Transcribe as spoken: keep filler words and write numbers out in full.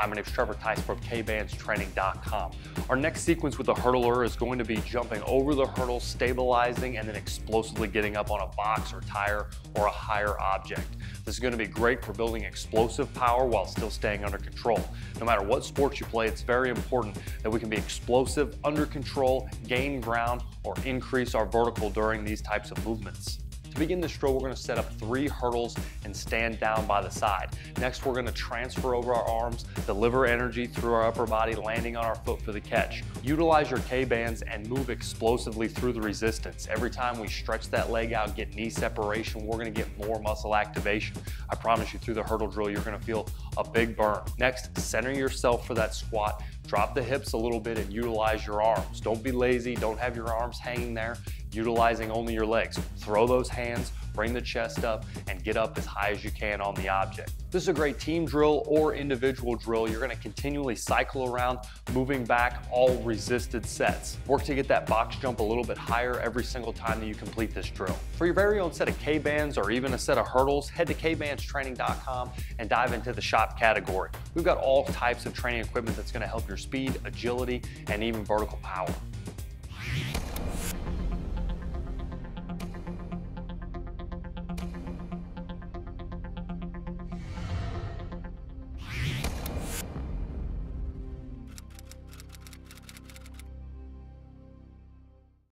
My name is Trevor Tice from K bands Training dot com. Our next sequence with the hurdler is going to be jumping over the hurdle, stabilizing, and then explosively getting up on a box or tire or a higher object. This is going to be great for building explosive power while still staying under control. No matter what sport you play, it's very important that we can be explosive, under control, gain ground, or increase our vertical during these types of movements. To begin this stroke, we're going to set up three hurdles and stand down by the side. Next, we're going to transfer over our arms, deliver energy through our upper body, landing on our foot for the catch. Utilize your K-bands and move explosively through the resistance. Every time we stretch that leg out, get knee separation, we're going to get more muscle activation. I promise you, through the hurdle drill, you're going to feel a big burn. Next, center yourself for that squat. Drop the hips a little bit and utilize your arms. Don't be lazy. Don't have your arms hanging there, utilizing only your legs. Throw those hands, bring the chest up, and get up as high as you can on the object. This is a great team drill or individual drill. You're gonna continually cycle around, moving back all resisted sets. Work to get that box jump a little bit higher every single time that you complete this drill. For your very own set of K-bands or even a set of hurdles, head to K bands Training dot com and dive into the shop category. We've got all types of training equipment that's gonna help your speed, agility, and even vertical power.